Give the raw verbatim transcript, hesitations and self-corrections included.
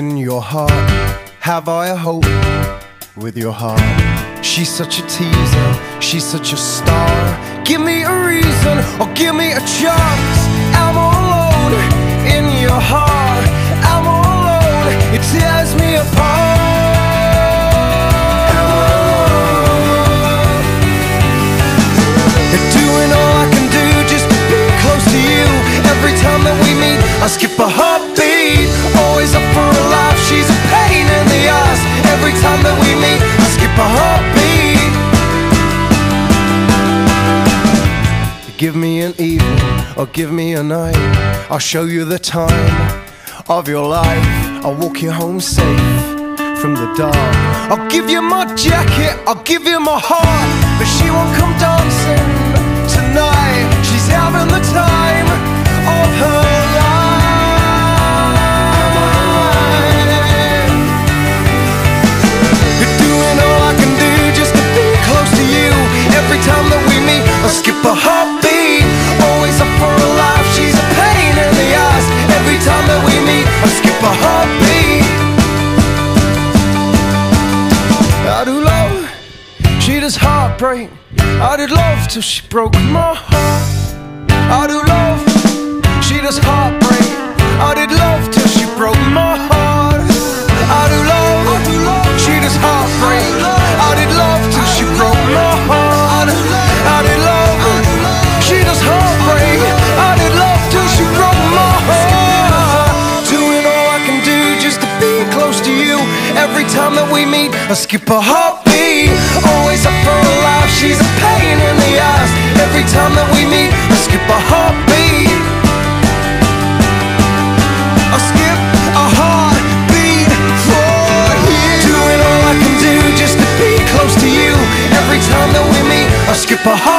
in your heart. Have I a hope with your heart? She's such a teaser, she's such a star. Give me a reason or give me a chance. I'm all alone in your heart. I'm all alone, it tears me apart. Doing all I can do just to be close to you. Every time that we meet, I skip a heartbeat. Always up for a laugh, she's a pain in the ass. Every time that we meet, I skip a heartbeat. Give me an evening, or give me a night. I'll show you the time of your life. I'll walk you home safe from the dark. I'll give you my jacket, I'll give you my heart. But she won't come dancing tonight, she's having the time of her life. You're doing all I can do just to be close to you. Every time that we meet, I skip a heartbeat. Always up for a laugh, she's a pain in the ass. Every time that we meet, I skip a heartbeat. I do love, she does heartbreak. I did love till she broke my heart. I do love, she does heartbreak. I did love till she broke my heart. I do love, I do love, she does heartbreak. I did love till she broke my heart. I did love, she does heartbreak. I did love till she broke my heart. Doing all I can do just to be close to you. Every time that we meet, I skip a heartbeat. Always up for a laugh, she's a pain in the ass. Every time that we meet, I skip a heartbeat. I skip a heartbeat for you. Doing all I can do just to be close to you. Every time that we meet, I skip a heartbeat.